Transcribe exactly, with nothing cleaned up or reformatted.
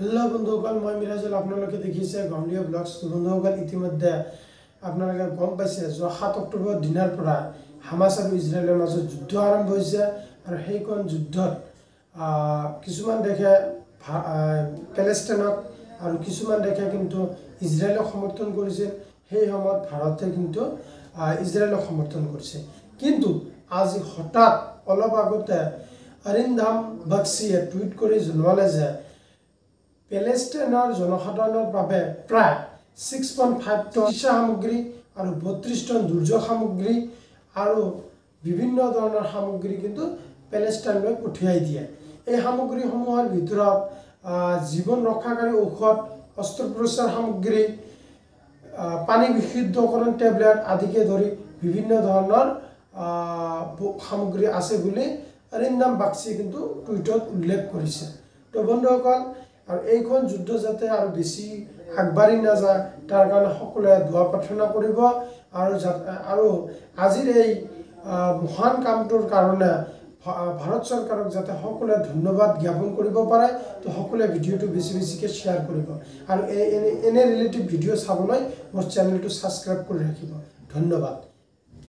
Hello बंधुगण मैं Mirajul आपनालोके देखिसे गांधीया blogs बंधुगण इतिमध्ये आपनालोके गम पाइसे जो सात अक्टोबर दिनार परा हामास आरो इजराइलर माजे युद्ध आरम्भ होइसे आरो हेकन युद्धत किछुमान देखे पेलेस्टाइनक आरो किछुमान देखे किन्तु इजराइलक समर्थन करिसे हे हमत भारते किन्तु इजराइलक समर्थन करिसे किन्तु आज हठात अलप आगते अरिंदाम बक्सिए ट्वीट करि जनाले जे পেলেষ্টাইনৰ জনসাধাৰণৰ বাবে প্ৰায় ছয় পইণ্ট পাঁচ টন শিক্ষা সামগ্ৰী আৰু বত্ৰিশ টন দুৰ্যোগ সামগ্ৰী আৰু বিভিন্ন ধৰণৰ সামগ্ৰী কিন্তু পেলেষ্টাইনলৈ পঠিয়াই দিয়ে এই সামগ্ৰীসমূহৰ ভিতৰত জীৱন ৰক্ষাকাৰী ঔষধ অস্ত্ৰোপচাৰ সামগ্ৰী পানী বিশুদ্ধকৰণ টেবলেট আদিকে ধৰি বিভিন্ন ধৰণৰ সামগ্ৰী আছে বুলি ৰিন্দাম বাক্সি কিন্তু টুইটত উল্লেখ কৰিছে তো বন্ধুসকল আর এইখন যুদ্ধ যাতে আর বেশি আগবাড়ি না যায় তার কারণে সকলে দোয়া প্রার্থনা করিব আর আর আজিৰ এই মহান কামটোৰ কাৰণে ভাৰত চৰকাৰক যাতে সকলে ধন্যবাদ জ্ঞাপন কৰিব পাৰে তো সকলে ভিডিঅটো বেছি বেছিকৈ শেয়াৰ কৰিব আৰ এনে ৰিলেটিভ ভিডিঅ চাবলৈ মোৰ চেনেলটো সাবস্ক্ৰাইব কৰি ৰাখিব ধন্যবাদ।